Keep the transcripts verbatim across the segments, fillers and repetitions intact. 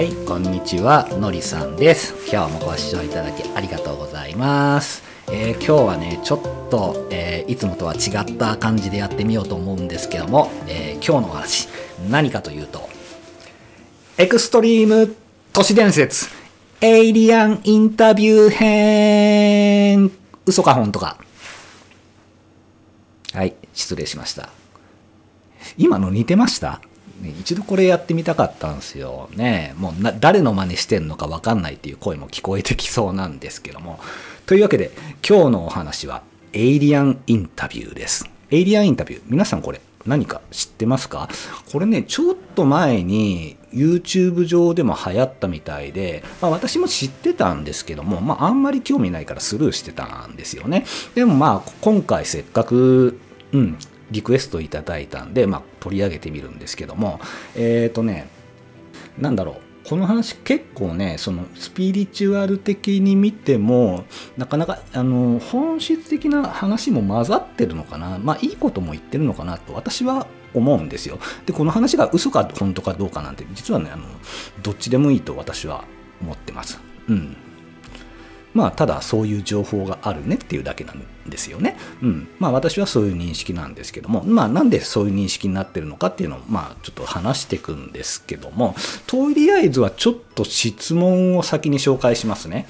はい、こんにちは、のりさんです。今日もご視聴いただきありがとうございます。えー、今日はね、ちょっと、えー、いつもとは違った感じでやってみようと思うんですけども、えー、今日のお話、何かというと、エクストリーム都市伝説、エイリアンインタビュー編、嘘か本当か。はい、失礼しました。今の似てました?ね、一度これやってみたかったんですよね。もうな誰の真似してんのか分かんないっていう声も聞こえてきそうなんですけども。というわけで今日のお話はエイリアンインタビューです。エイリアンインタビュー。皆さんこれ何か知ってますか?これね、ちょっと前に YouTube 上でも流行ったみたいで、まあ、私も知ってたんですけども、まあ、あんまり興味ないからスルーしてたんですよね。でもまあ今回せっかく、うん。リクエストいただいたんで、まあ、取り上げてみるんですけども、えっとね、なんだろう、この話結構ね、そのスピリチュアル的に見ても、なかなか、あの、本質的な話も混ざってるのかな、まあ、いいことも言ってるのかなと、私は思うんですよ。で、この話が嘘か本当かどうかなんて、実はね、あの、どっちでもいいと私は思ってます。うん。まあ、ただそういう情報があるねっていうだけなんですよね。うん。まあ私はそういう認識なんですけども、まあなんでそういう認識になってるのかっていうのを、まあちょっと話していくんですけども、とりあえずはちょっと質問を先に紹介しますね。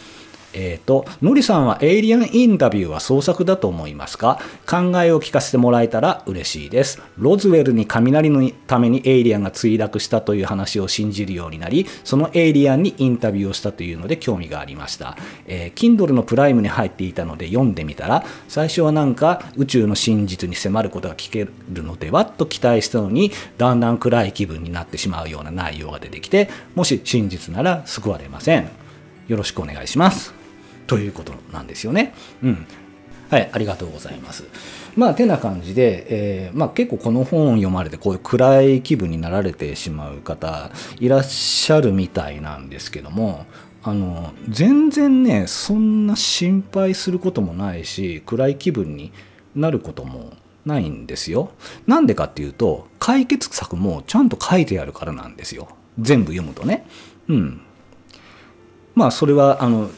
えっと、のりさんはエイリアンインタビューは創作だと思いますか?考えを聞かせてもらえたら嬉しいです。ロズウェルに雷のためにエイリアンが墜落したという話を信じるようになり、そのエイリアンにインタビューをしたというので興味がありました。えー、Kindle のプライムに入っていたので読んでみたら、最初はなんか宇宙の真実に迫ることが聞けるのではと期待したのに、だんだん暗い気分になってしまうような内容が出てきて、もし真実なら救われません。よろしくお願いします。ということなんですよね。うん。はい、ありがとうございます。まあ、てな感じで、えー、まあ結構この本を読まれて、こういう暗い気分になられてしまう方、いらっしゃるみたいなんですけども、あの、全然ね、そんな心配することもないし、暗い気分になることもないんですよ。なんでかっていうと、解決策もちゃんと書いてあるからなんですよ。全部読むとね。うん。まあ、それは、あの、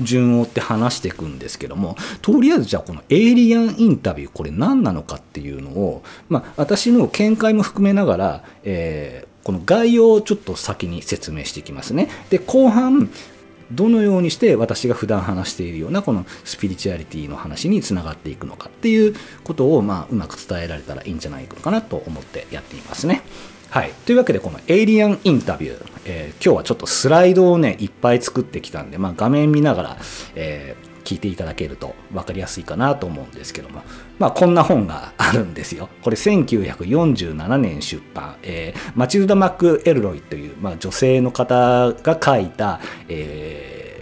順を追って話していくんですけども、とりあえずじゃあこのエイリアンインタビュー、これ何なのかっていうのを、まあ、私の見解も含めながら、えー、この概要をちょっと先に説明していきますね。で、後半、どのようにして私が普段話しているようなこのスピリチュアリティの話につながっていくのかっていうことを、まあ、うまく伝えられたらいいんじゃないのかなと思ってやっていますね。はい。というわけで、このエイリアンインタビュー、えー、今日はちょっとスライドをね、いっぱい作ってきたんで、まあ画面見ながら、えー、聞いていただけると分かりやすいかなと思うんですけども、まあこんな本があるんですよ。これせんきゅうひゃくよんじゅうななねん出版、えー、マチルダ・マック・エルロイという、まあ、女性の方が書いた、えー、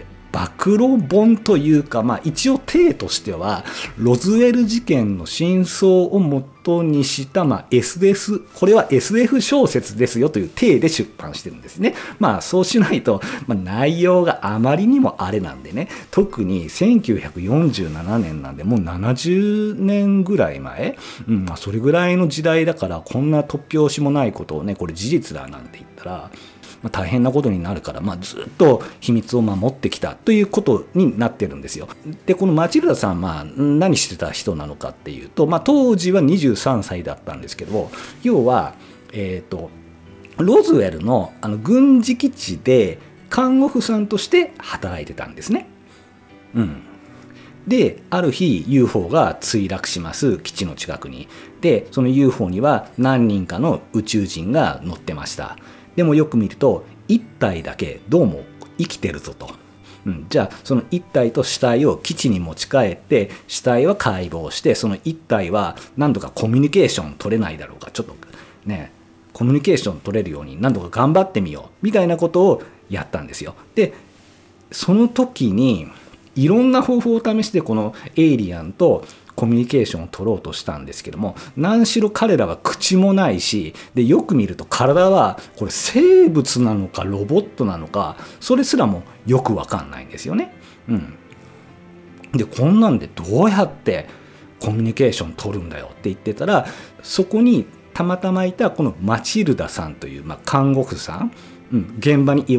暴露本というか、まあ一応体としては、ロズウェル事件の真相をもって、にした、まあ、エスエフ、これは エスエフ 小説ですよという体で出版してるんですね。まあそうしないと、まあ、内容があまりにもあれなんでね、特にせんきゅうひゃくよんじゅうななねんなんでもうななじゅうねんぐらい前、うんまあ、それぐらいの時代だからこんな突拍子もないことをね、これ事実だなんて言ったら、まあ、大変なことになるから、まあ、ずっと秘密を守ってきたということになってるんですよ。で、このマチルダさん、まあ、何してた人なのかっていうと、まあ、当時はにじゅうさんさいだったんですけど、要は、えーと、ロズウェルの、あの軍事基地で看護婦さんとして働いてたんですね。うん、で、ある日 ユーフォー が墜落します、基地の近くに。で、その ユーフォー には何人かの宇宙人が乗ってました。でもよく見るといったいだけどうも生きてるぞと、うん、じゃあそのいったいと死体を基地に持ち帰って、死体は解剖して、そのいったいは何とかコミュニケーション取れないだろうか、ちょっとねコミュニケーション取れるように何とか頑張ってみようみたいなことをやったんですよ。でその時にいろんな方法を試して、このエイリアンとコミュニケーションを取ろうとしたんですけども、何しろ彼らは口もないし、でよく見ると体はこれ生物なのかロボットなのか、それすらもよくわかんないんですよね。うん、でこんなんでどうやってコミュニケーション取るんだよって言ってたら、そこにたまたまいたこのマチルダさんという、まあ、看護婦さん、うん、現場に居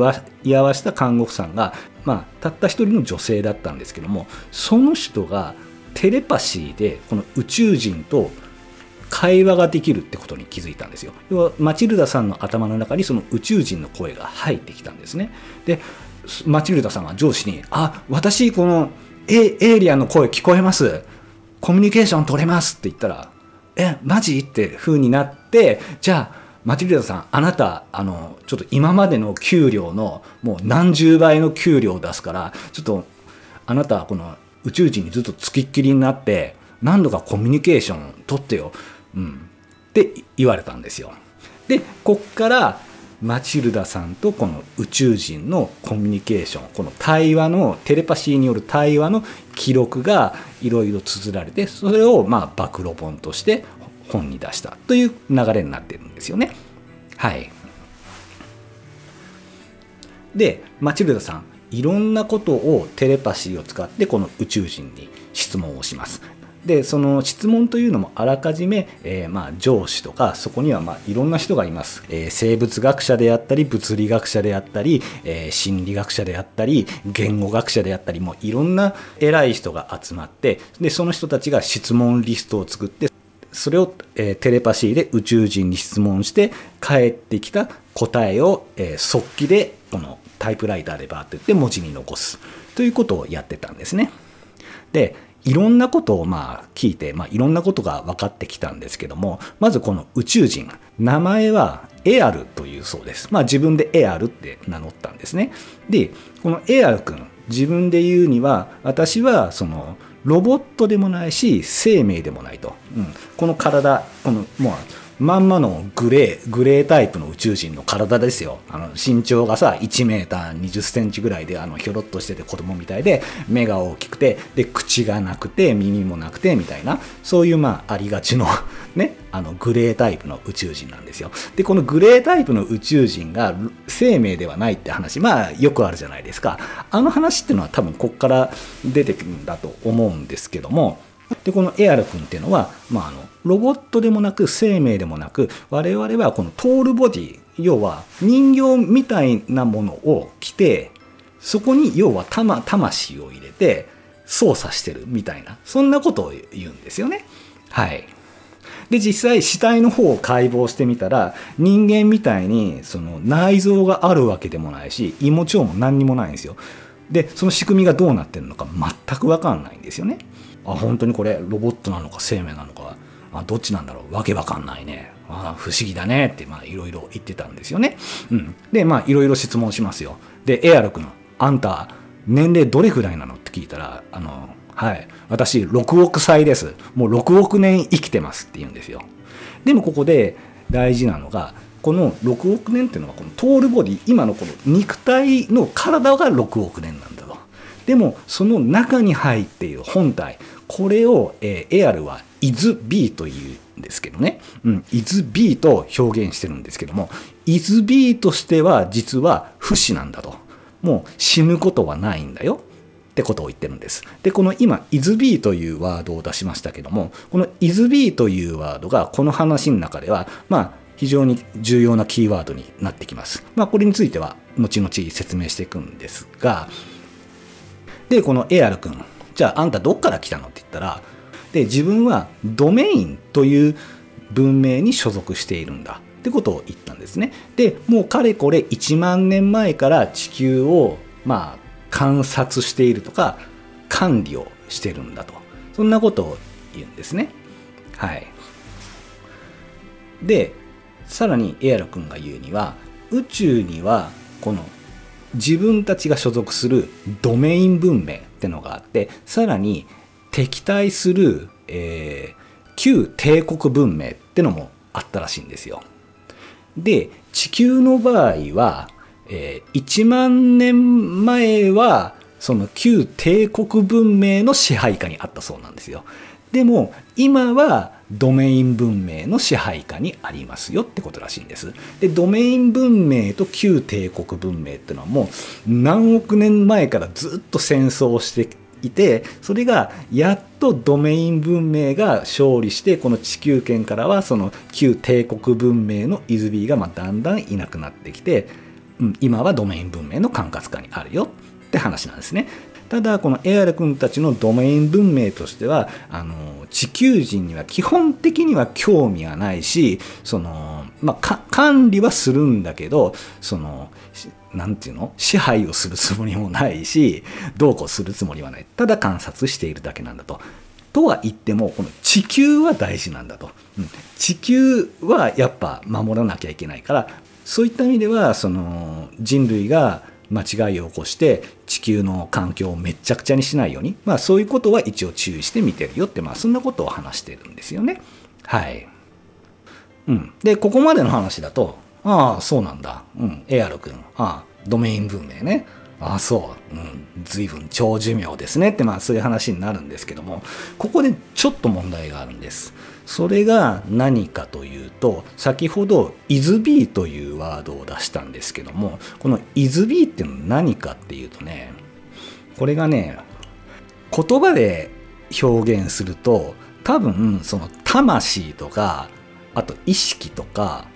合わせた看護婦さんが、まあ、たった一人の女性だったんですけども、その人がテレパシーでこの宇宙人と会話ができるってことに気づいたんですよ。要はマチルダさんの頭の中にその宇宙人の声が入ってきたんですね。でマチルダさんは上司に「あ、私このエイリアンの声聞こえます、コミュニケーション取れます」って言ったら「え、マジ?」って風になって、じゃあマチルダさん、あなた、あの、ちょっと今までの給料の、もう何十倍の給料を出すから、ちょっと、あなた、この宇宙人にずっと付きっきりになって、何度かコミュニケーション取ってよ、うん、って言われたんですよ。で、こっから、マチルダさんとこの宇宙人のコミュニケーション、この対話の、テレパシーによる対話の記録がいろいろ綴られて、それを、まあ、暴露本として、本に出したという流れになっているんですよね。はい。で、マチルダさん、いろんなことをテレパシーを使ってこの宇宙人に質問をします。で、その質問というのもあらかじめ、えー、まあ上司とか、そこにはまあいろんな人がいます。えー、生物学者であったり、物理学者であったり、えー、心理学者であったり、言語学者であったり、もういろんな偉い人が集まって、で、その人たちが質問リストを作って、それをテレパシーで宇宙人に質問して返ってきた答えを速記でこのタイプライターでバーっていって文字に残すということをやってたんですね。で、いろんなことをまあ聞いて、まあ、いろんなことが分かってきたんですけども、まずこの宇宙人、名前はエアルというそうです。まあ自分でエアルって名乗ったんですね。で、このエアル君、自分で言うには、私はそのロボットでもないし生命でもないと、うん、この体、このもうまんまのグレーグレータイプの宇宙人の体ですよ。あの身長がさいちメーターにじゅっセンチぐらいで、あのひょろっとしてて子供みたいで、目が大きくて、で口がなくて耳もなくてみたいな、そういうまあありがちのね、あのグレータイプの宇宙人なんですよ。でこのグレータイプの宇宙人が生命ではないって話、まあよくあるじゃないですか。あの話っていうのは多分こっから出てくるんだと思うんですけども、でこのエアル君っていうのは、まあ、あのロボットでもなく生命でもなく、我々はこのトールボディ、要は人形みたいなものを着て、そこに要は魂を入れて操作してるみたいな、そんなことを言うんですよね。はい。で実際死体の方を解剖してみたら、人間みたいにその内臓があるわけでもないし、胃も腸も何にもないんですよ。でその仕組みがどうなってるのか全く分かんないんですよね。あ、本当にこれロボットなのか生命なのか、あ、どっちなんだろう、わけわかんないね、あ、不思議だねっていろいろ言ってたんですよね。うん、でまあいろいろ質問しますよ。でエアル君、あんた年齢どれくらいなのって聞いたら、あのはい、私ろくおくさいです。もうろくおくねん生きてますって言うんですよ。でもここで大事なのが、このろくおくねんっていうのはこのトールボディ、今のこの肉体の体がろくおくねんなんだと。でもその中に入っている本体、これを、えー、エアルは アイエス-ビー というんですけどね、うん、アイエス-ビー と表現してるんですけども、 アイエス-ビー としては実は不死なんだと。もう死ぬことはないんだよ。ってことを言ってるんです。で、この今、アイエス-ビー というワードを出しましたけども、この アイエス-ビー というワードが、この話の中では、まあ、非常に重要なキーワードになってきます。まあ、これについては、後々説明していくんですが、で、このエアル君、じゃあ、あんたどっから来たのって言ったら、で、自分はドメインという文明に所属しているんだってことを言ったんですね。で、もうかれこれいちまんねんまえから地球を、まあ、観察しているとか管理をしてるんだと、そんなことを言うんですね。はい。でさらにエアル君が言うには、宇宙にはこの自分たちが所属するドメイン文明ってのがあって、さらに敵対する、えー、旧帝国文明ってのもあったらしいんですよ。で地球の場合はえー、いちまんねんまえはその旧帝国文明の支配下にあったそうなんですよ。でも今はドメイン文明の支配下にありますよってことらしいんです。でドメイン文明と旧帝国文明ってのはもう何億年前からずっと戦争をしていて、それがやっとドメイン文明が勝利して、この地球圏からはその旧帝国文明のアイエス-ビーがまあだんだんいなくなってきて。うん、今はドメイン文明の管轄下にあるよって話なんですね。ただこのエアレ君たちのドメイン文明としてはあの地球人には基本的には興味はないし、その、まあ、管理はするんだけど、そのなんていうの、支配をするつもりもないしどうこうするつもりはない、ただ観察しているだけなんだと。とは言ってもこの地球は大事なんだと、うん、地球はやっぱ守らなきゃいけないから、そういった意味ではその人類が間違いを起こして地球の環境をめちゃくちゃにしないように、まあ、そういうことは一応注意して見てるよって、まあ、そんなことを話してるんですよね。はい、うん、でここまでの話だと「ああそうなんだ、うん、エアロ君、ああドメイン文明ね、ああそう、うん、随分長寿命ですね」って、まあ、そういう話になるんですけども、ここでちょっと問題があるんです。それが何かというと、先ほど アイエス-ビー というワードを出したんですけども、この アイエス-ビー っていうのは何かっていうとね、これがね言葉で表現すると多分その魂とか、あと意識とか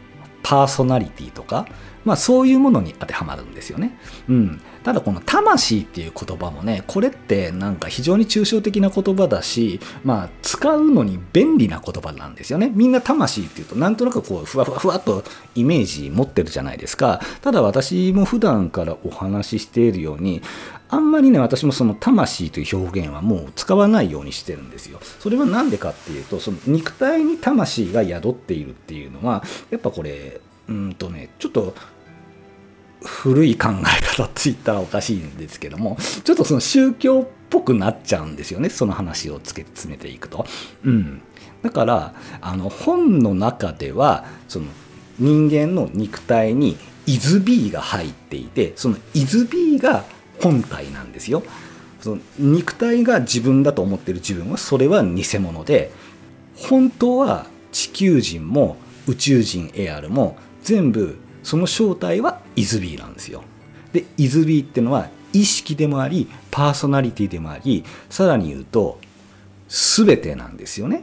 パーソナリティとか、まあそういうものに当てはまるんですよね。うん、ただこの魂っていう言葉もね、これってなんか非常に抽象的な言葉だし、まあ使うのに便利な言葉なんですよね。みんな魂っていうとなんとなくこうふわふわふわっとイメージ持ってるじゃないですか。ただ私も普段からお話ししているように、あんまりね私もその魂という表現はもう使わないようにしてるんですよ。それは何でかっていうと、その肉体に魂が宿っているっていうのはやっぱこれうんとねちょっと古い考え方って言ったらおかしいんですけども、ちょっとその宗教っぽくなっちゃうんですよね、その話をつけ詰めていくと。うん、だからあの本の中ではその人間の肉体にアイエス-ビーが入っていて、そのアイエス-ビーが本体なんですよ。その肉体が自分だと思っている自分はそれは偽物で、本当は地球人も宇宙人エアルも全部その正体はアイエス-ビーなんですよ。で アイエス-ビー ってのは意識でもありパーソナリティでもあり、さらに言うと全てなんですよね。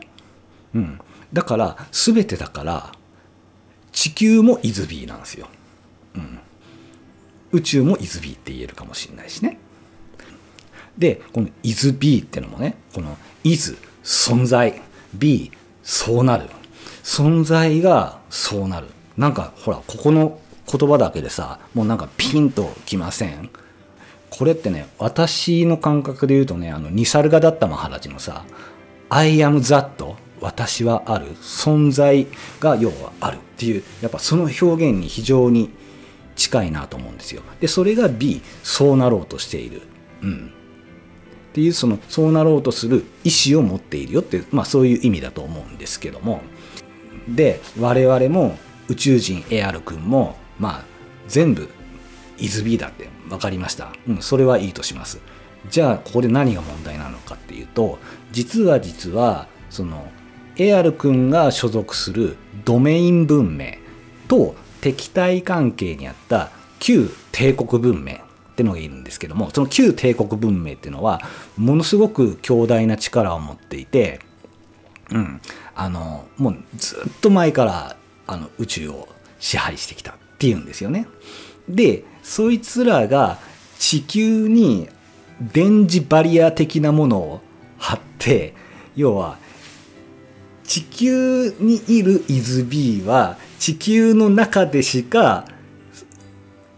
うん、だから全てだから地球も アイエス-ビー なんですよ。うん、宇宙も アイエス-ビー って言えるかもしれないしね。でこの アイエス-ビー ってのもね、この アイエス 存在、 ビー そうなる、存在がそうなる。なんかほらここの言葉だけでさ、もうなんかピンときません？これってね、私の感覚で言うとね、あのニサルガダッタマハラジのさ「I am that」私はある、存在が要はあるっていう、やっぱその表現に非常に近いなと思うんですよ。でそれが ビー そうなろうとしている、うん、っていう、そのそうなろうとする意思を持っているよっていう、まあ、そういう意味だと思うんですけども。で我々も宇宙人エアル君も、まあ、全部 アイエス-ビー だって分かりました、うん、それはいいとします。じゃあここで何が問題なのかっていうと、実は実はそのエアル君が所属するドメイン文明と敵対関係にあった旧帝国文明ってのがいるんですけども、その旧帝国文明っていうのはものすごく強大な力を持っていて、うん、あのもうずっと前からあの宇宙を支配してきたっていうんですよね。でそいつらが地球に電磁バリア的なものを張って、要は地球にいるアイエス-ビーは地球の中でしか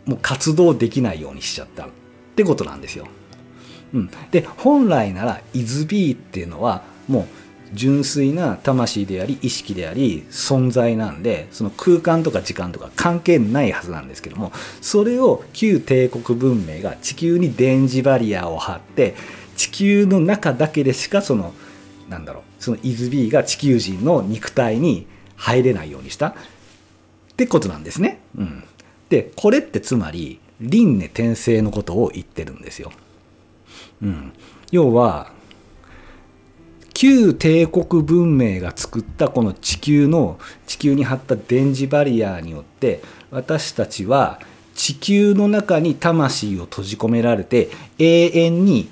もう活動できないようにしちゃったってことなんですよ。うん、で本来ならアイエス-ビーっていうのはもう純粋な魂であり意識であり存在なんで、その空間とか時間とか関係ないはずなんですけども、それを旧帝国文明が地球に電磁バリアを張って、地球の中だけでしかそのなんだろう、そのアイエス-ビーが地球人の肉体に入れないようにしたってことなんですね。うん、でこれってつまり輪廻転生のことを言ってるんですよ。うん、要は旧帝国文明が作ったこの地球の地球に張った電磁バリアによって、私たちは地球の中に魂を閉じ込められて永遠に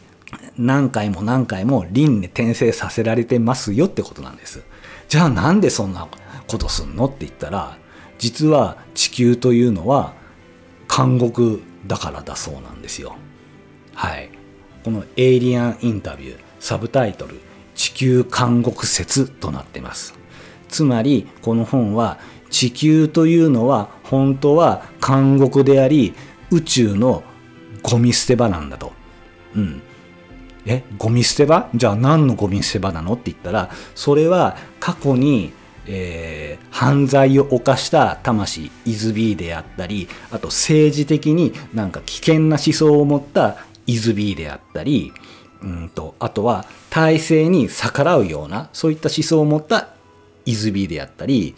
何回も何回も輪廻転生させられてますよってことなんです。じゃあなんでそんなことすんのって言ったら、実は地球というのは監獄だからだそうなんですよ。はい。このエイリアンインタビュー、サブタイトル、地球監獄説となってます。つまり、この本は、地球というのは本当は監獄であり、宇宙のゴミ捨て場なんだと。うん。え、ゴミ捨て場？じゃあ何のゴミ捨て場なのって言ったら、それは過去に、えー、犯罪を犯した魂 アイエス-ビー であったり、あと政治的になんか危険な思想を持った アイエス-ビー であったり、うんとあとは体制に逆らうようなそういった思想を持った アイエス-ビー であったり、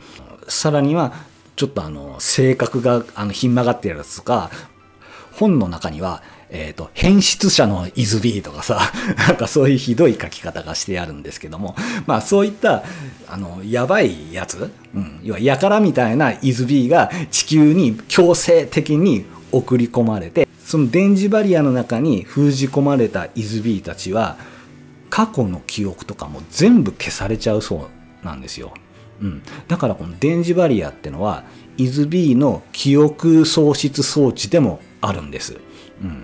さらにはちょっとあの性格があのひん曲がってるやつとか、本の中にはえっと、変質者の アイエス-ビー とかさ、なんかそういうひどい書き方がしてあるんですけども、まあそういった、あの、やばいやつ、うん、要はやからみたいな アイエス-ビー が地球に強制的に送り込まれて、その電磁バリアの中に封じ込まれた アイエス-ビー たちは、過去の記憶とかも全部消されちゃうそうなんですよ。うん。だからこの電磁バリアってのは、アイエス-ビー の記憶喪失装置でもあるんです。うん。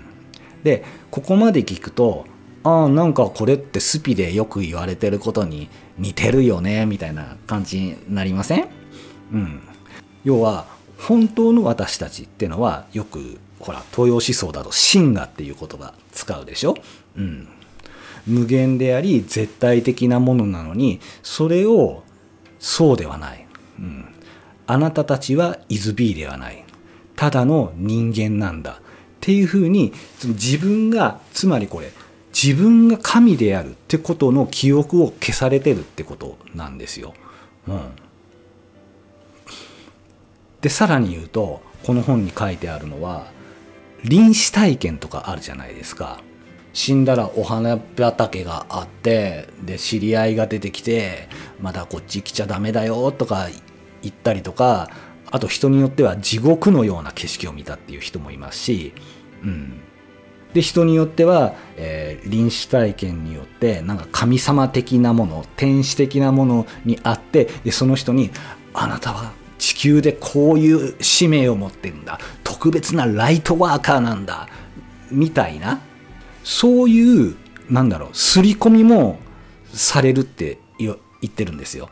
で、ここまで聞くと、ああ、なんかこれってスピでよく言われてることに似てるよね、みたいな感じになりません？うん。要は、本当の私たちってのは、よく、ほら、東洋思想だと、真我っていう言葉使うでしょ？うん。無限であり、絶対的なものなのに、それを、そうではない。うん。あなたたちは アイエス-ビー ではない。ただの人間なんだ。っていうふうに、自分が、つまりこれ自分が神であるってことの記憶を消されてるってことなんですよ。うん、でさらに言うと、この本に書いてあるのは臨死体験とかあるじゃないですか。死んだらお花畑があって、で知り合いが出てきて「まだこっち来ちゃダメだよ」とか言ったりとか。あと人によっては地獄のような景色を見たっていう人もいますし、うん、で人によっては、えー、臨死体験によってなんか神様的なもの、天使的なものにあって、でその人に「あなたは地球でこういう使命を持ってるんだ、特別なライトワーカーなんだ」みたいな、そういうなんだろう刷り込みもされるって言ってるんですよ。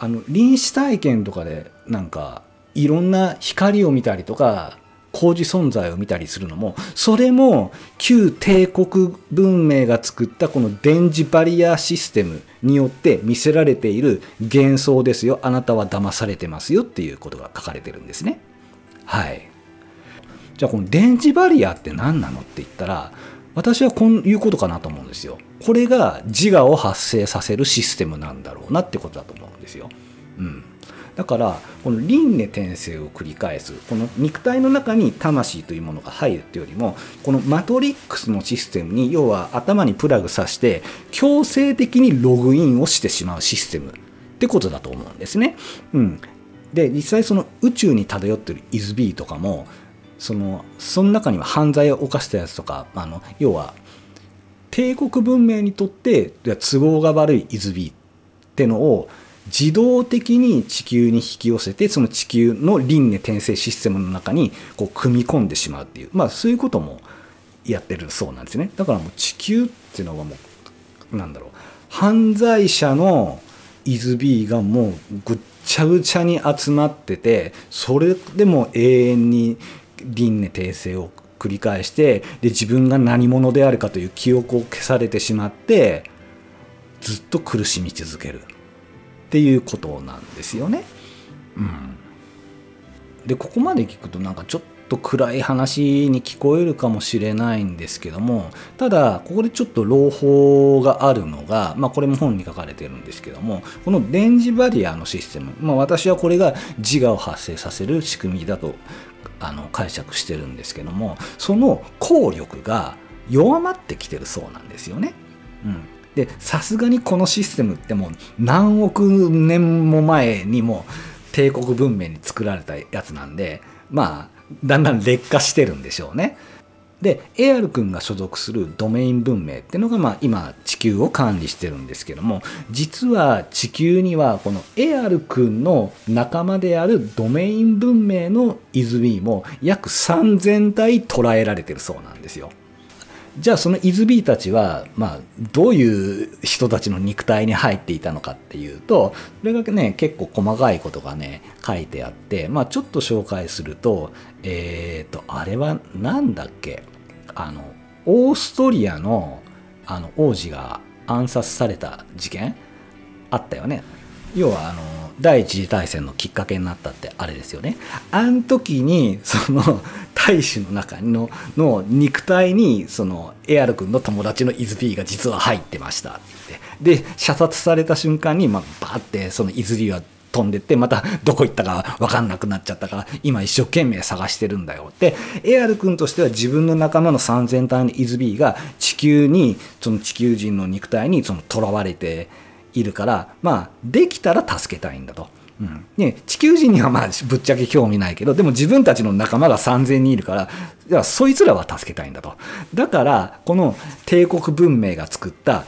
あの臨死体験とかでなんかいろんな光を見たりとか光磁存在を見たりするのも、それも旧帝国文明が作ったこの電磁バリアシステムによって見せられている幻想ですよ。あなたは騙されてますよっていうことが書かれてるんですね。はい。じゃあこの電磁バリアって何なのって言ったら、私はこういうことかなと思うんですよ。これが自我を発生させるシステムなんだろうなってことだと思うんですよ。うん。だからこの輪廻転生を繰り返す、この肉体の中に魂というものが入るってよりも、このマトリックスのシステムに、要は頭にプラグさして強制的にログインをしてしまうシステムってことだと思うんですね。うん、で実際その宇宙に漂ってる アイエス-ビー とかも、そのその中には犯罪を犯したやつとか、あの要は帝国文明にとって都合が悪い アイエス-ビー ってのを自動的に地球に引き寄せて、その地球の輪廻転生システムの中にこう組み込んでしまうっていう、まあそういうこともやってるそうなんですね。だからもう地球っていうのはもうなんだろう、犯罪者の アイエス-ビー がもうぐっちゃぐちゃに集まってて、それでも永遠に輪廻転生を繰り返して、で自分が何者であるかという記憶を消されてしまって、ずっと苦しみ続ける。っていうことなんですよね。うん、でここまで聞くとなんかちょっと暗い話に聞こえるかもしれないんですけども、ただここでちょっと朗報があるのが、まあ、これも本に書かれてるんですけども、この電磁バリアのシステム、まあ、私はこれが自我を発生させる仕組みだとあの解釈してるんですけども、その効力が弱まってきてるそうなんですよね。うん、でさすがにこのシステムってもう何億年も前にも帝国文明に作られたやつなんで、まあだんだん劣化してるんでしょうね。で、エアル君が所属するドメイン文明っていうのが、まあ、今地球を管理してるんですけども、実は地球にはこのエアル君の仲間であるドメイン文明のアイエスビーも約さんぜんたい捕らえられてるそうなんですよ。じゃあそのアイエスビーたちは、まあ、どういう人たちの肉体に入っていたのかっていうと、これがね結構細かいことがね書いてあって、まあ、ちょっと紹介すると、えっとあれはなんだっけ、あのオーストリアのあの王子が暗殺された事件あったよね。要はあの第一次大戦のきっかけになったってあれですよね。あの時にその大使の中のの肉体にそのエアル君の友達のアイエスビーが実は入ってましたって。で射殺された瞬間に、まあ、バーってそのアイエスビーは飛んでって、またどこ行ったか分かんなくなっちゃったから今一生懸命探してるんだよって。エアル君としては自分の仲間のさんぜんたいのアイエスビーが地球にその地球人の肉体にその囚われているから、まあ、できたら助けたいんだと。うんね、地球人にはまあぶっちゃけ興味ないけど、でも自分たちの仲間がさんぜんにんいるから、じゃあそいつらは助けたいんだと。だからこの帝国文明が作った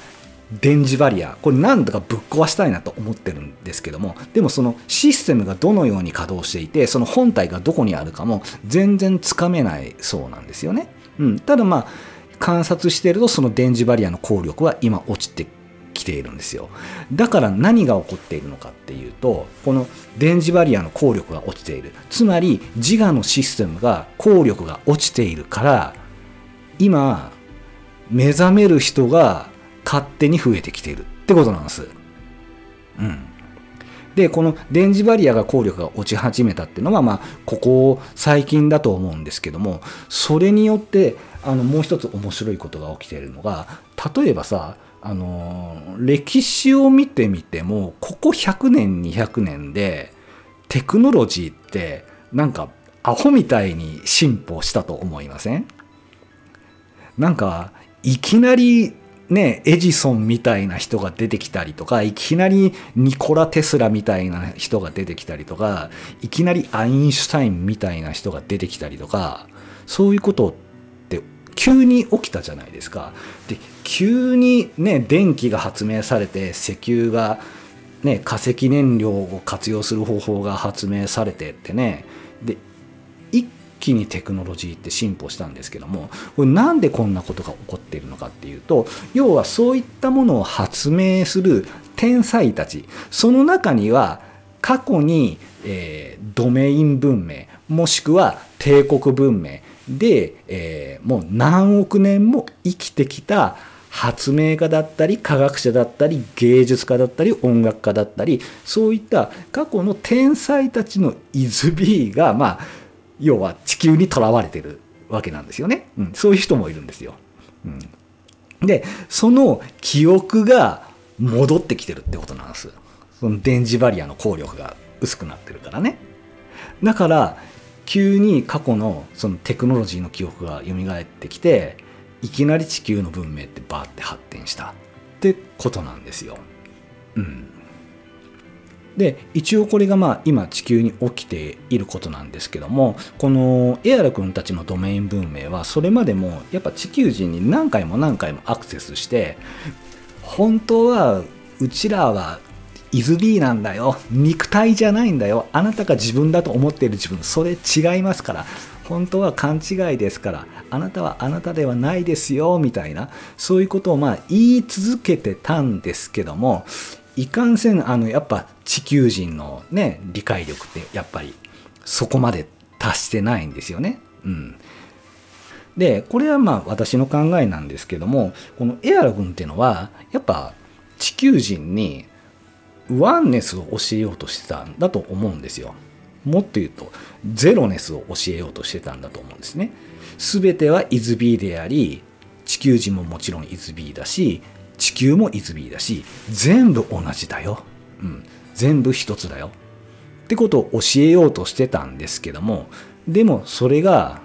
電磁バリア、これ何とかぶっ壊したいなと思ってるんですけども、でもそのシステムがどのように稼働していて、その本体がどこにあるかも全然つかめないそうなんですよね。うん、ただまあ観察してると、その電磁バリアの効力は今落ちてきているんですよ。だから何が起こっているのかっていうと、この電磁バリアの効力が落ちている、つまり自我のシステムが効力が落ちているから、今目覚める人が勝手に増えてきているってことなんです。うん、でこの電磁バリアが効力が落ち始めたっていうのは、まあ、ここ最近だと思うんですけども、それによってあのもう一つ面白いことが起きているのが、例えばさ、あの歴史を見てみても、ここひゃくねんにひゃくねんでテクノロジーってなんかアホみたいに進歩したと思いません？なんかいきなりね、エジソンみたいな人が出てきたりとか、いきなりニコラ・テスラみたいな人が出てきたりとか、いきなりアインシュタインみたいな人が出てきたりとか、そういうことって急に起きたじゃないですか。で急にね電気が発明されて、石油が、ね、化石燃料を活用する方法が発明されてってね、で一気にテクノロジーって進歩したんですけども、これなんでこんなことが起こっているのかっていうと、要はそういったものを発明する天才たち、その中には過去に、えー、ドメイン文明もしくは帝国文明で、えー、もう何億年も生きてきた発明家だったり科学者だったり芸術家だったり音楽家だったり、そういった過去の天才たちのアイエスビーが、まあ要は地球にとらわれてるわけなんですよね。うん、そういう人もいるんですよ。うん、でその記憶が戻ってきてるってことなんです。その電磁バリアの効力が薄くなってるからね。だから急に過去のそのテクノロジーの記憶が蘇ってきて、いきなり地球の文明ってバーって発展したってことなんですよ。うん、で一応これがまあ今地球に起きていることなんですけども、このエアラ君たちのドメイン文明はそれまでもやっぱ地球人に何回も何回もアクセスして、本当はうちらはアイエスビーなんだよ、肉体じゃないんだよ、あなたが自分だと思っている自分、それ違いますから、本当は勘違いですから、あなたはあなたではないですよみたいな、そういうことをまあ言い続けてたんですけども、いかんせんあのやっぱ地球人のね理解力ってやっぱりそこまで達してないんですよね。うん、でこれはまあ私の考えなんですけども、このエアラ君っていうのはやっぱ地球人にワンネスを教えようとしてたんだと思うんですよ。もっと言うとゼロネスを教えようとしてたんだと思うんですね。全てはアイエスビーであり、地球人ももちろんアイエスビーだし、地球もアイエスビーだし、全部同じだよ、うん、全部一つだよってことを教えようとしてたんですけども、でもそれが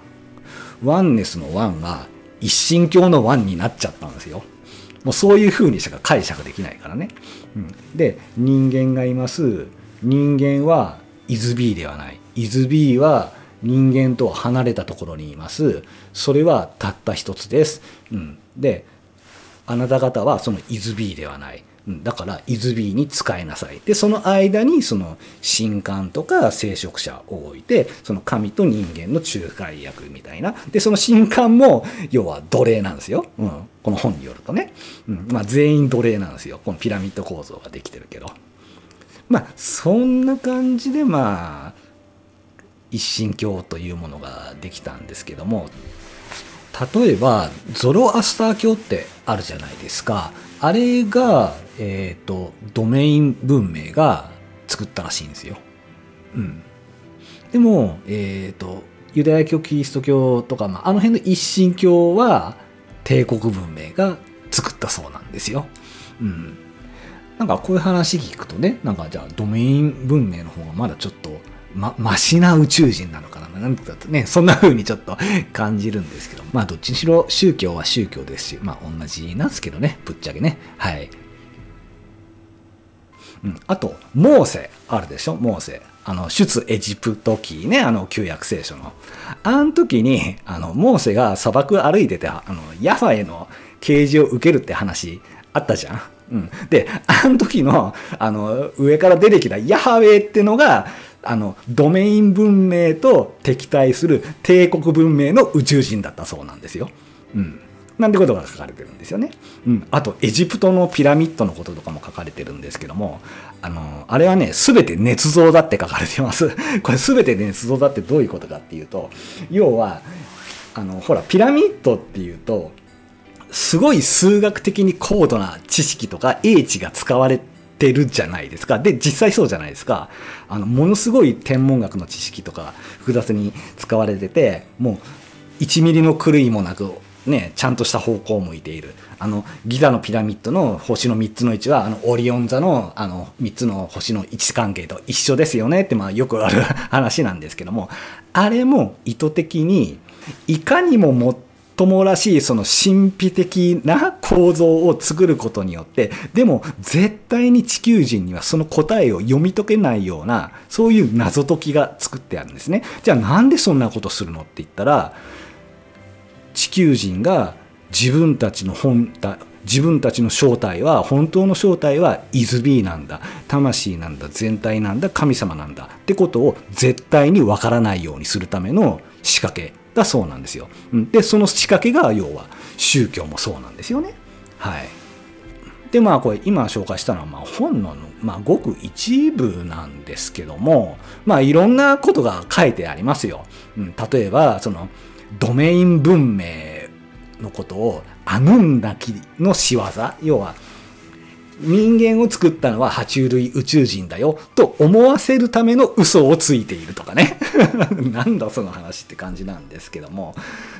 ワンネスのワンが一神教のワンになっちゃったんですよ。もうそういうふうにしか解釈できないからね。うん、で人間がいます。人間はアイエスビーではない。アイエスビーは人間とは離れたところにいます。それはたった一つです。うん、で、あなた方はその アイエス-ビー ではない。だから アイエス-ビー に使いなさい。で、その間にその神官とか聖職者を置いて、その神と人間の仲介役みたいな。で、その神官も要は奴隷なんですよ。うん、この本によるとね。うん、まあ全員奴隷なんですよ。このピラミッド構造ができてるけど。まあそんな感じでまあ一神教というものができたんですけども、例えばゾロアスター教ってあるじゃないですか。あれが、えっと、ドメイン文明が作ったらしいんですよ。うん。でも、えっと、ユダヤ教、キリスト教とか、まあ、あの辺の一神教は帝国文明が作ったそうなんですよ。うん。なんかこういう話聞くとね、なんかじゃあドメイン文明の方がまだちょっと、ま、マシな宇宙人なのかななんてだとね、そんな風にちょっと感じるんですけど、まあどっちにしろ宗教は宗教ですし、まあ同じなんですけどね、ぶっちゃけね。はい。うん、あと、モーセ、あるでしょ、モーセ。あの、出エジプト記ね、あの、旧約聖書の。あの時に、あの、モーセが砂漠歩いてて、あの、ヤファへの啓示を受けるって話あったじゃん。うん。で、あの時の、あの、上から出てきたヤハウェってのが、あの、ドメイン文明と敵対する帝国文明の宇宙人だったそうなんですよ。うん。なんてことが書かれてるんですよね。うん。あと、エジプトのピラミッドのこととかも書かれてるんですけども、あの、あれはね、すべて捏造だって書かれてます。これすべて捏造だってどういうことかっていうと、要は、あの、ほら、ピラミッドっていうと、すごい数学的に高度な知識とか英知が使われて、てるじゃないですか。で、実際そうじゃないですか。あの、ものすごい天文学の知識とか複雑に使われてて、もういちミリの狂いもなくね、ちゃんとした方向を向いている。あの、ギザのピラミッドの星のみっつの位置は、あの、オリオン座のあのみっつの星の位置関係と一緒ですよねって、まあよくある話なんですけども、あれも意図的にいかにももっと友らしいその神秘的な構造を作ることによって、でも絶対に地球人にはその答えを読み解けないような、そういう謎解きが作ってあるんですね。じゃあなんでそんなことするのって言ったら、地球人が自分たちの本体、自分たちの正体は、本当の正体は アイエス-ビー なんだ、魂なんだ、全体なんだ、神様なんだってことを絶対にわからないようにするための仕掛けだそうなんですよ。で、その仕掛けが要は宗教もそうなんですよね。はい。で、まあこれ今紹介したのはまあ本の、まあ、ごく一部なんですけども、まあいろんなことが書いてありますよ。うん、例えばそのドメイン文明のことをアヌンナキの仕業、要は人間を作ったのは爬虫類宇宙人だよと思わせるための嘘をついているとかね。なんだその話って感じなんですけども。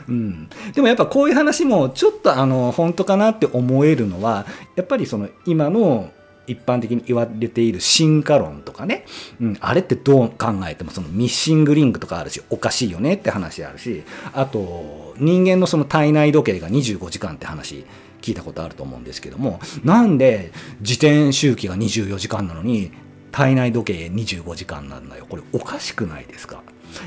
うん。でもやっぱこういう話もちょっとあの、本当かなって思えるのは、やっぱりその今の一般的に言われている進化論とかね。うん。あれってどう考えてもそのミッシングリンクとかあるし、おかしいよねって話あるし、あと人間のその体内時計がにじゅうごじかんって話。聞いたことあると思うんですけども、なんで自転周期がにじゅうよじかんなのに体内時計にじゅうごじかんなんだよ。これおかしくないですか。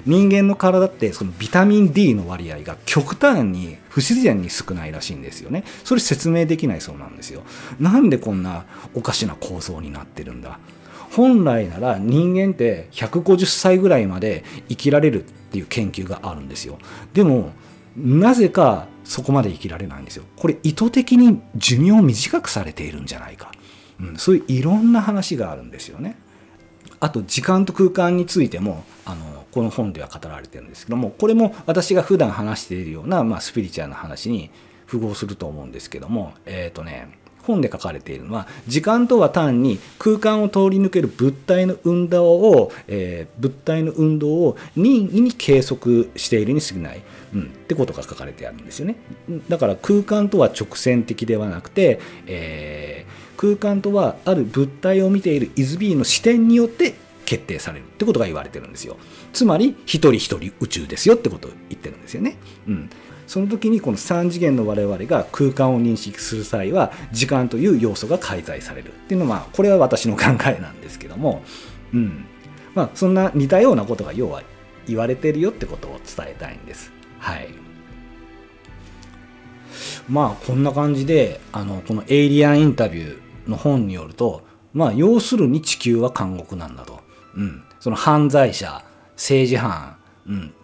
人間の体ってそのビタミン ディー の割合が極端に不自然に少ないらしいんですよね。それ説明できないそうなんですよ。なんでこんなおかしな構造になってるんだ。本来なら人間ってひゃくごじゅっさいぐらいまで生きられるっていう研究があるんですよ。でもなぜかそこまで生きられないんですよ。これ意図的に寿命を短くされているんじゃないか。うん、そういういろんな話があるんですよね。あと時間と空間についてもあのこの本では語られてるんですけども、これも私が普段話しているような、まあ、スピリチュアルな話に符合すると思うんですけども、えっとね、本で書かれているのは、時間とは単に空間を通り抜ける物体の運動を、えー、物体の運動を任意に計測しているに過ぎない、うん、ってことが書かれてあるんですよね。だから空間とは直線的ではなくて、えー、空間とはある物体を見ているアイエス-ビーの視点によって決定されるってことが言われてるんですよ。つまり一人一人宇宙ですよってことを言ってるんですよね。うん。その時にこのさん次元の我々が空間を認識する際は時間という要素が介在されるっていうのは、まあこれは私の考えなんですけども、うん、まあそんな似たようなことが要は言われてるよってことを伝えたいんです。はい。まあこんな感じで、あのこの「エイリアンインタビュー」の本によると、まあ要するに地球は監獄なんだと。うん、その犯罪者、政治犯、うん、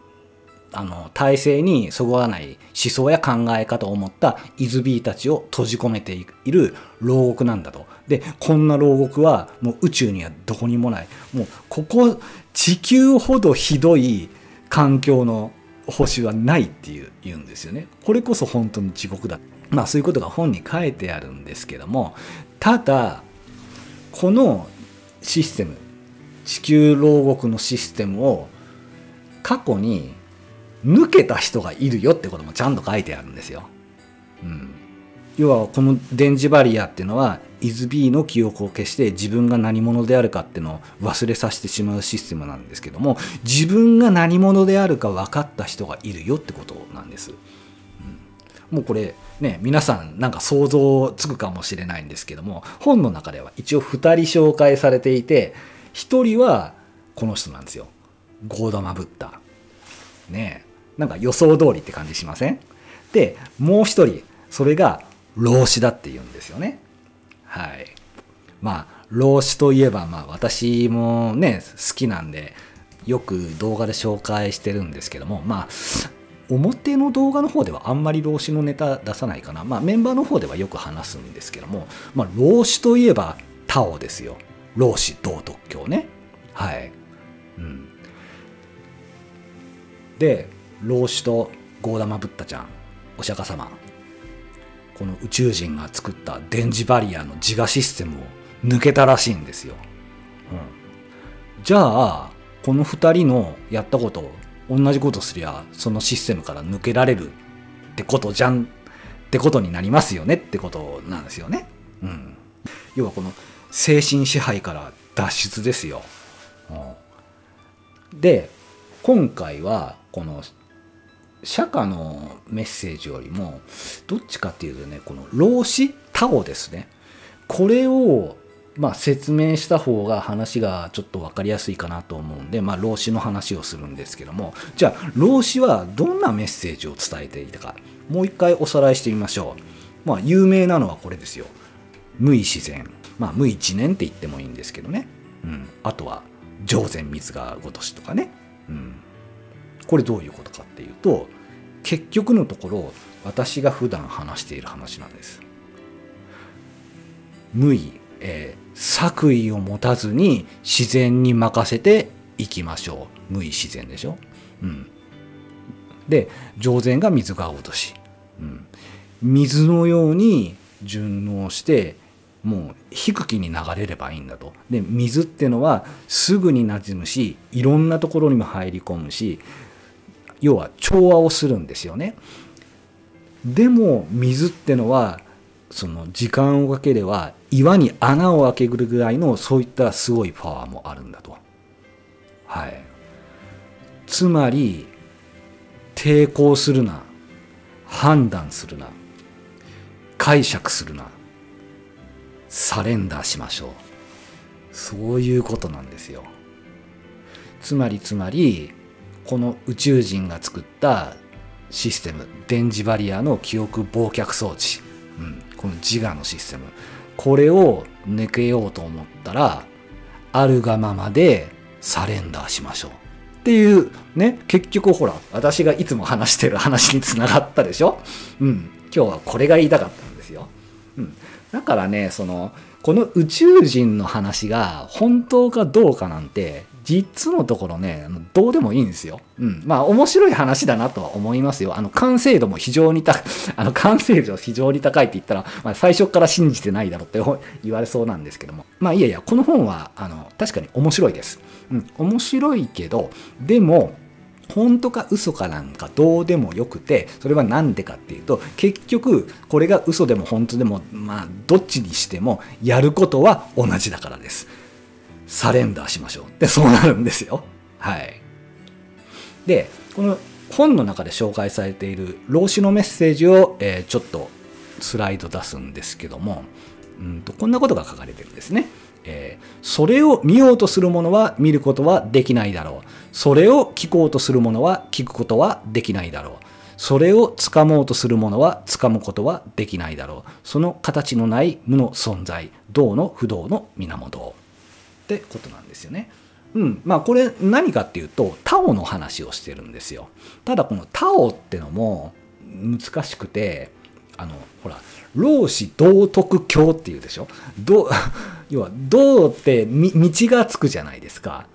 あの体制にそぐわない思想や考え方を持ったアイエスビーたちを閉じ込めている牢獄なんだと。でこんな牢獄はもう宇宙にはどこにもない、もうここ地球ほどひどい環境の星はないっていう言うんですよね。これこそ本当に地獄だ、まあそういうことが本に書いてあるんですけども、ただこのシステム、地球牢獄のシステムを過去に抜けた人がいるよってこともちゃんと書いてあるんですよ。うん、要はこの電磁バリアっていうのはアイエスビーの記憶を消して自分が何者であるかっていうのを忘れさせてしまうシステムなんですけども、自分が何者であるか分かった人がいるよってことなんです。うん、もうこれね、皆さんなんか想像つくかもしれないんですけども、本の中では一応ふたり紹介されていて、ひとりはこの人なんですよ。ゴーダマ・ブッダ。ねえ、なんか予想通りって感じしません？でもう一人、それが老子だって言うんですよね。はい、まあ老子といえば、まあ、私もね好きなんでよく動画で紹介してるんですけども、まあ表の動画の方ではあんまり老子のネタ出さないかな、まあ、メンバーの方ではよく話すんですけども、まあ、老子といえばタオですよ。老子道徳教ね。はい、うん、で老子とゴーダマ・ブッダちゃん、お釈迦様、この宇宙人が作った電磁バリアの自我システムを抜けたらしいんですよ。うん、じゃあこのふたりのやったことを同じことすりゃそのシステムから抜けられるってことじゃんってことになりますよねってことなんですよね。うん、要はこの精神支配から脱出ですよ。うん、で今回はこの釈迦のメッセージよりもどっちかっていうとね、この老子タオですね、これをまあ説明した方が話がちょっと分かりやすいかなと思うんで、まあ、老子の話をするんですけども、じゃあ老子はどんなメッセージを伝えていたか、もう一回おさらいしてみましょう。まあ有名なのはこれですよ。無為自然、まあ無一念って言ってもいいんですけどね。うん、あとは常然水が如しとかね。うん、これどういうことかっていうと、結局のところ私が普段話している話なんです。無為、えー、作為を持たずに自然に任せていきましょう。無為自然でしょ。うん、で常然が水が如し、うん、水のように順応してもう低気に流れればいいんだと。で水ってのはすぐになじむし、いろんなところにも入り込むし、要は調和をするんですよね。でも水ってのはその時間をかければ岩に穴を開けるぐらいのそういったすごいパワーもあるんだと。はい、つまり抵抗するな、判断するな、解釈するな、サレンダーしましょう。そういうことなんですよ。つまりつまりこの宇宙人が作ったシステム、電磁バリアの記憶忘却装置、うん、この自我のシステム、これを抜けようと思ったらあるがままでサレンダーしましょうっていうね。結局ほら私がいつも話してる話につながったでしょ。うん、今日はこれが言いたかったんですよ。うんだからね、そのこの宇宙人の話が本当かどうかなんて実のところね、どうでもいいんですよ。うん、まあ面白い話だなとは思いますよ。あの完成度も非常に高い、あの完成度非常に高いって言ったら、まあ、最初から信じてないだろうって言われそうなんですけども、まあいやいやこの本はあの確かに面白いです。うん、面白いけど、でも本当か嘘かなんかどうでもよくて、それは何でかっていうと、結局これが嘘でも本当でも、まあどっちにしてもやることは同じだからです。サレンダーしましょうってそうなるんですよ。はい。でこの本の中で紹介されている老子のメッセージを、えー、ちょっとスライド出すんですけども、うんとこんなことが書かれてるんですね。えー、それを見ようとする者は見ることはできないだろう。それを聞こうとする者は聞くことはできないだろう。それを掴もうとする者は掴むことはできないだろう。その形のない無の存在、動の不動の源ってことなんですよね。うん、まあこれ何かっていうと、タオの話をしてるんですよ。ただこのタオってのも難しくて、あのほら老子道徳教っていうでしょ。ど要は道ってみ道がつくじゃないですか。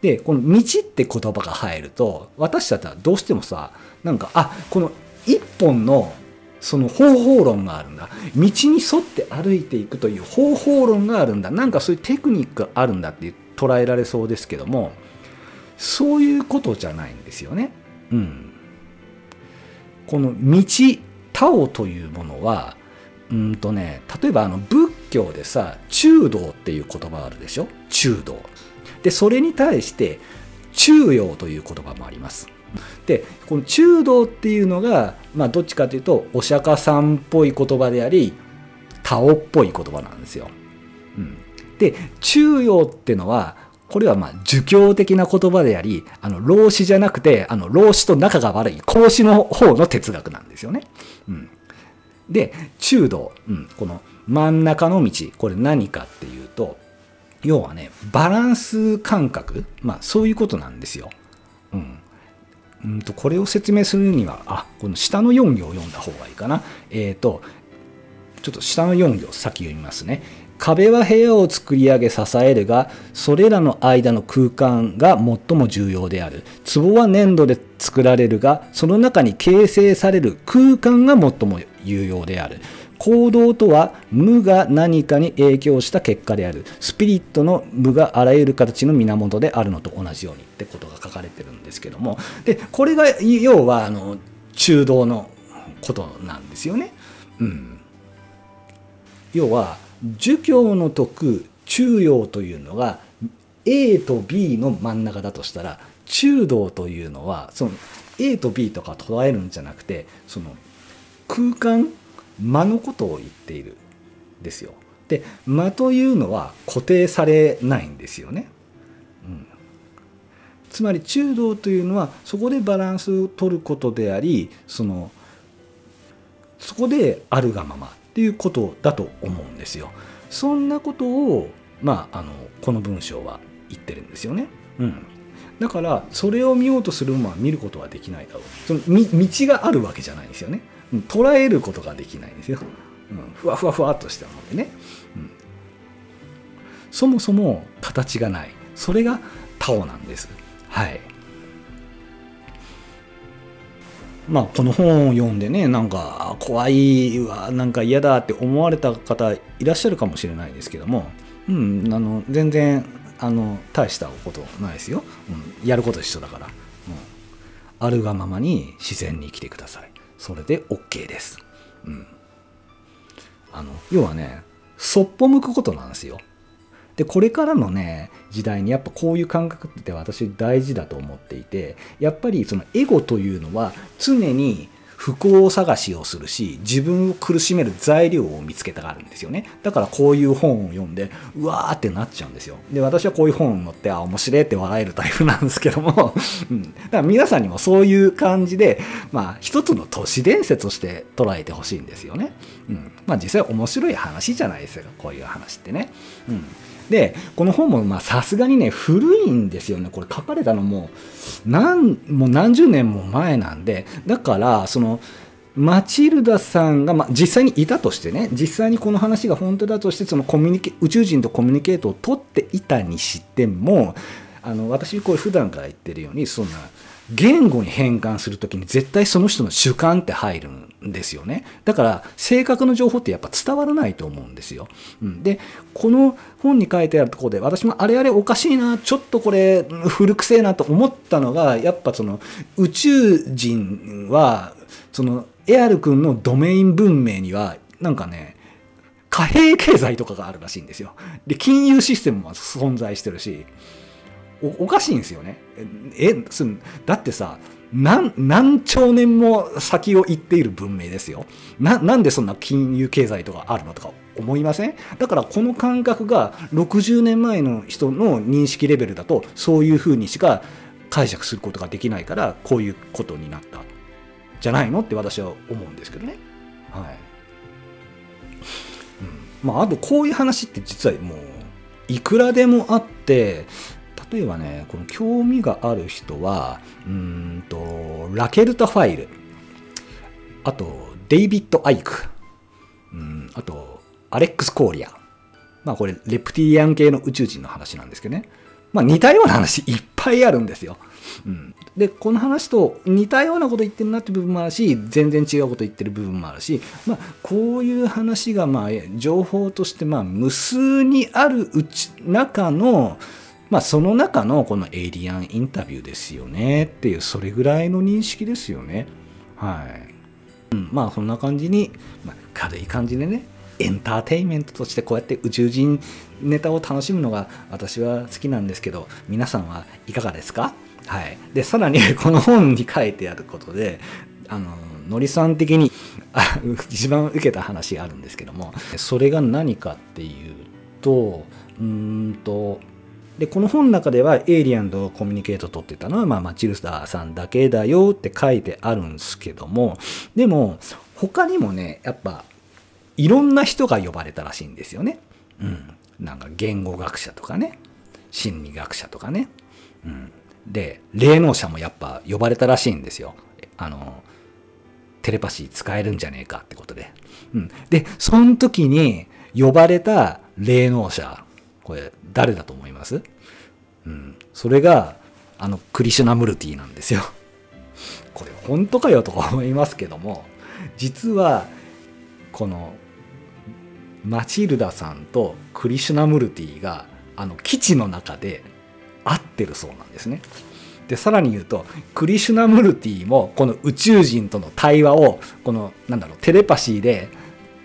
でこの道って言葉が入ると、私たちはどうしてもさ、なんかあこの一本のその方法論があるんだ、道に沿って歩いていくという方法論があるんだ、なんかそういうテクニックがあるんだって捉えられそうですけども、そういうことじゃないんですよね。うん、この道タオというものは、うんとね、例えばあの仏教でさ、中道っていう言葉あるでしょ。中道で、それに対して中庸という言葉もあります。でこの中道っていうのが、まあ、どっちかというとお釈迦さんっぽい言葉であり、タオっぽい言葉なんですよ。うん、で中庸っていうのは、これはまあ儒教的な言葉であり、あの老子じゃなくて、あの老子と仲が悪い孔子の方の哲学なんですよね。うん、で中道、うん、この真ん中の道、これ何かっていうと、要はねバランス感覚、まあ、そういうことなんですよ。うんうんとこれを説明するには、あこの下のよん行を読んだ方がいいかな。えっとちょっと下のよん行先読みますね。壁は部屋を作り上げ支えるが、それらの間の空間が最も重要である。壺は粘土で作られるが、その中に形成される空間が最も有用である。行動とは無が何かに影響した結果である。スピリットの無があらゆる形の源であるのと同じようにってことが書かれてるんですけども、でこれが要はあの中道のことなんですよね。うん、要は儒教の徳中庸というのが A と B の真ん中だとしたら、中道というのはその A と B とか捉えるんじゃなくて、その空間間のことを言っているですよ。で間というのは固定されないんですよね。うん、つまり中道というのはそこでバランスを取ることであり、そのそこであるがままっていうことだと思うんですよ。そんなことを、まあ、あのこの文章は言ってるんですよね。うん、だからそれを見ようとするものは見ることはできないだろう。そのみ道があるわけじゃないんですよね。捉えることができないんですよ。うん、ふわふわふわっとしたものでね。うん、そもそも形がない、それがタオなんです。はい、まあこの本を読んでね、なんか怖いわ、なんか嫌だって思われた方いらっしゃるかもしれないですけども、うん、あの全然あの大したことないですよ。うん、やること一緒だから、うん、あるがままに自然に生きてください。それで OK です。うん、あの要はね、そっぽ向くことなんですよ。でこれからのね時代にやっぱこういう感覚って私大事だと思っていて、やっぱりそのエゴというのは常に不幸探しをするし、自分を苦しめる材料を見つけたがるんですよね。だからこういう本を読んでうわーってなっちゃうんですよ。で私はこういう本を持ってあ面白いって笑えるタイプなんですけどもうん、だから皆さんにもそういう感じで、まあ一つの都市伝説として捉えてほしいんですよね。うん、まあ実際面白い話じゃないですか、こういう話ってね。うん、でこの本もまあさすがにね古いんですよね。これ書かれたのもう何もう何十年も前なんで、だからそのマチルダさんが、まあ、実際にいたとしてね、実際にこの話が本当だとして、そのコミュニケ宇宙人とコミュニケートを取っていたにしても、あの私これ普段から言ってるように、そんな言語に変換するときに絶対その人の主観って入るんですよね。だから正確な情報ってやっぱ伝わらないと思うんですよ。うん、でこの本に書いてあるところで、私もあれあれおかしいな、ちょっとこれ古くせえなと思ったのが、やっぱその宇宙人はそのエアル君のドメイン文明にはなんかね貨幣経済とかがあるらしいんですよ。で金融システムも存在してるし、 お, おかしいんですよね。えだってさ、何、何兆年も先を行っている文明ですよ。な、なんでそんな金融経済とかあるのとか思いません？だからこの感覚がろくじゅうねんまえの人の認識レベルだとそういうふうにしか解釈することができないからこういうことになったんじゃないのって私は思うんですけどね。はい。うん、まあ、あとこういう話って実はもういくらでもあって、例えばね、この興味がある人は、うーんと、ラケルタファイル、あと、デイビッド・アイク、うん、あと、アレックス・コーリア。まあこれ、レプティリアン系の宇宙人の話なんですけどね。まあ似たような話いっぱいあるんですよ。うん、で、この話と似たようなこと言ってるなって部分もあるし、全然違うこと言ってる部分もあるし、まあこういう話が、まあ情報として、まあ無数にあるうち、中の、まあその中のこのエイリアンインタビューですよねっていう、それぐらいの認識ですよね。はい。うん、まあそんな感じに、まあ、軽い感じでね、エンターテインメントとしてこうやって宇宙人ネタを楽しむのが私は好きなんですけど、皆さんはいかがですか？はい。で、さらにこの本に書いてあることで、あの、のりさん的に一番受けた話があるんですけども、それが何かっていうと、うーんと、で、この本の中ではエイリアンとコミュニケート取ってたのは、まあ、マチルダさんだけだよって書いてあるんですけども、でも、他にもね、やっぱ、いろんな人が呼ばれたらしいんですよね。うん。なんか、言語学者とかね、心理学者とかね。うん。で、霊能者もやっぱ呼ばれたらしいんですよ。あの、テレパシー使えるんじゃねえかってことで。うん。で、その時に呼ばれた霊能者、これ誰だと思います？うん、それがあのクリシュナムルティなんですよ。これ本当かよとか思いますけども、実はこのマチルダさんとクリシュナムルティがあの基地の中で会ってるそうなんですね。で、さらに言うとクリシュナムルティもこの宇宙人との対話をこのなんだろうテレパシーで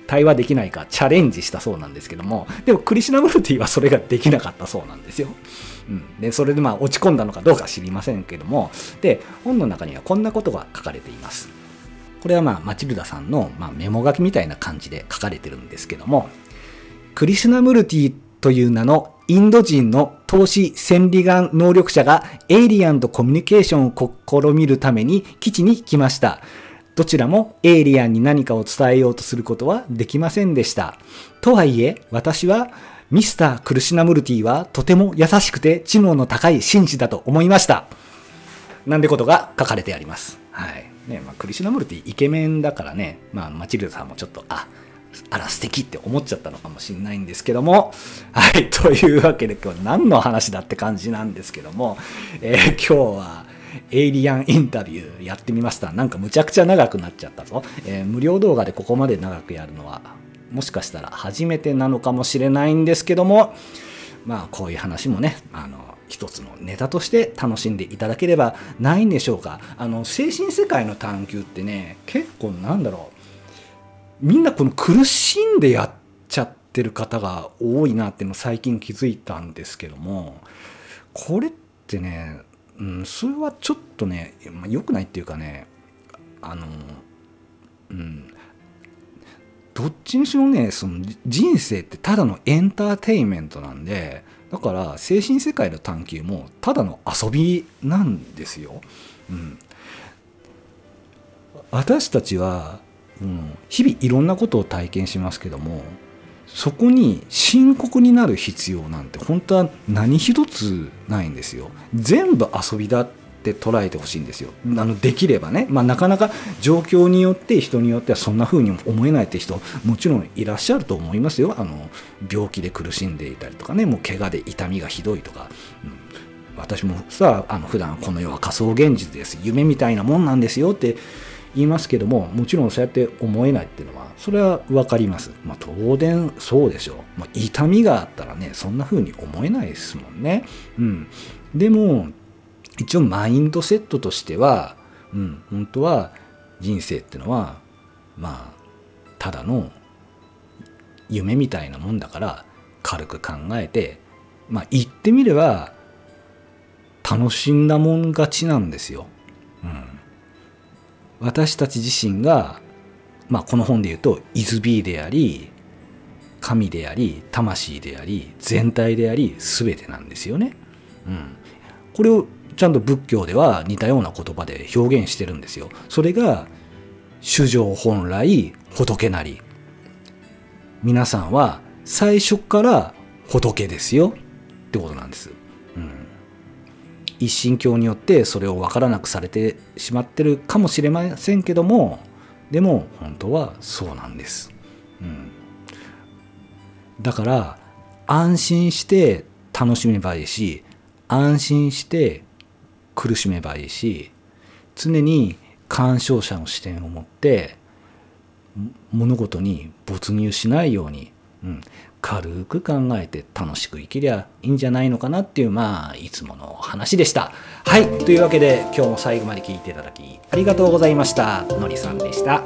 対話できないかチャレンジしたそうなんですけども、でもクリシュナムルティはそれができなかったそうなんですよ。うん、でそれでまあ落ち込んだのかどうか知りませんけども、で本の中にはこんなことが書かれています。これはまあマチルダさんのまあメモ書きみたいな感じで書かれてるんですけども、クリシュナムルティという名のインド人の透視千里眼能力者がエイリアンとコミュニケーションを試みるために基地に来ました。どちらもエイリアンに何かを伝えようとすることはできませんでした。とはいえ、私はミスター・クリシュナムルティはとても優しくて知能の高い紳士だと思いました。なんてことが書かれてあります。はい。ね、まあ、クリシュナムルティイケメンだからね、まあ、マチルダさんもちょっと、あ、あら素敵って思っちゃったのかもしれないんですけども、はい。というわけで今日何の話だって感じなんですけども、えー、今日は、エイリアンインタビューやってみました。なんかむちゃくちゃ長くなっちゃったぞ。えー、無料動画でここまで長くやるのは、もしかしたら初めてなのかもしれないんですけども、まあこういう話もね、あの、一つのネタとして楽しんでいただければないんでしょうか。あの、精神世界の探求ってね、結構なんだろう、みんなこの苦しんでやっちゃってる方が多いなっていうの最近気づいたんですけども、これってね、うん、それはちょっとね、まあ、良くないっていうかね、あの、うん、どっちにしろね、その人生ってただのエンターテインメントなんで、だから精神世界の探求もただの遊びなんですよ。うん、私たちは、うん、日々いろんなことを体験しますけども、そこに深刻になる必要なんて本当は何一つないんですよ。全部遊びだって捉えてほしいんですよ。あのできればね、まあ、なかなか状況によって人によってはそんな風に思えないって人もちろんいらっしゃると思いますよ。あの病気で苦しんでいたりとかね、もう怪我で痛みがひどいとか、うん、私もさあの普段この世は仮想現実です、夢みたいなもんなんですよって言いますけども、もちろんそうやって思えないっていうのはそれは分かります。まあ、当然そうでしょう。まあ、痛みがあったらねそんな風に思えないですもんね。うん、でも一応マインドセットとしては、うん、本当は人生ってのはまあただの夢みたいなもんだから軽く考えて、まあ、言ってみれば楽しんだもん勝ちなんですよ。うん、私たち自身が、まあ、この本で言うと アイエス-ビー であり神であり魂であり全体であり全てなんですよね。うん、これをちゃんと仏教では似たような言葉で表現してるんですよ。それが衆生本来仏なり、皆さんは最初から仏ですよってことなんです。うん、一神教によってそれを分からなくされてしまってるかもしれませんけども、でも本当はそうなんです。うん、だから安心して楽しめばいいし、安心して苦しめばいいし、常に鑑賞者の視点を持って物事に没入しないように、うん、軽く考えて楽しく生きりゃいいんじゃないのかなっていう、まあいつもの話でした。はい、というわけで今日も最後まで聞いていただきありがとうございました。のりさんでした。